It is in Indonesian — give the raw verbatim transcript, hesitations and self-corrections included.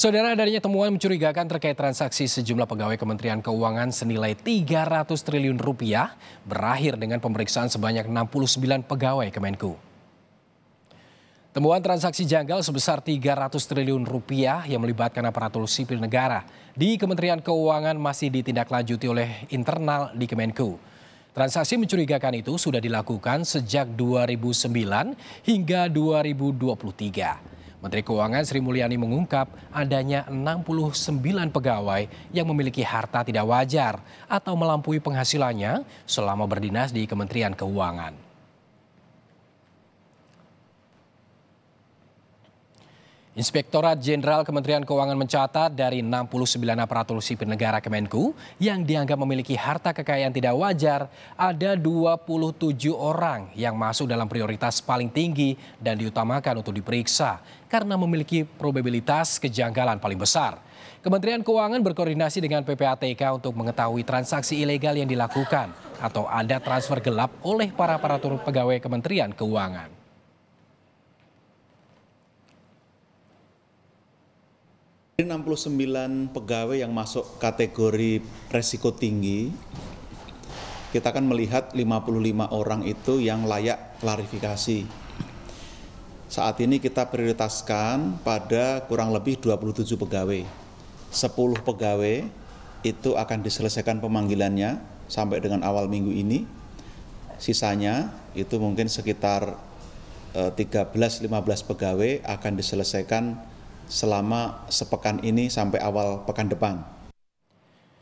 Saudara, adanya temuan mencurigakan terkait transaksi sejumlah pegawai Kementerian Keuangan senilai tiga ratus triliun rupiah berakhir dengan pemeriksaan sebanyak enam puluh sembilan pegawai Kemenkeu. Temuan transaksi janggal sebesar tiga ratus triliun rupiah yang melibatkan aparatur sipil negara di Kementerian Keuangan masih ditindaklanjuti oleh internal di Kemenkeu. Transaksi mencurigakan itu sudah dilakukan sejak dua ribu sembilan hingga dua ribu dua puluh tiga. Menteri Keuangan Sri Mulyani mengungkap adanya enam puluh sembilan pegawai yang memiliki harta tidak wajar atau melampaui penghasilannya selama berdinas di Kementerian Keuangan. Inspektorat Jenderal Kementerian Keuangan mencatat dari enam puluh sembilan aparatur sipil negara Kemenkeu yang dianggap memiliki harta kekayaan tidak wajar, ada dua puluh tujuh orang yang masuk dalam prioritas paling tinggi dan diutamakan untuk diperiksa karena memiliki probabilitas kejanggalan paling besar. Kementerian Keuangan berkoordinasi dengan P P A T K untuk mengetahui transaksi ilegal yang dilakukan atau ada transfer gelap oleh para aparatur pegawai Kementerian Keuangan. enam puluh sembilan pegawai yang masuk kategori resiko tinggi, kita akan melihat lima puluh lima orang itu yang layak klarifikasi. Saat ini kita prioritaskan pada kurang lebih dua puluh tujuh pegawai. sepuluh pegawai itu akan diselesaikan pemanggilannya sampai dengan awal minggu ini. Sisanya itu mungkin sekitar tiga belas sampai lima belas pegawai akan diselesaikan selama sepekan ini sampai awal pekan depan.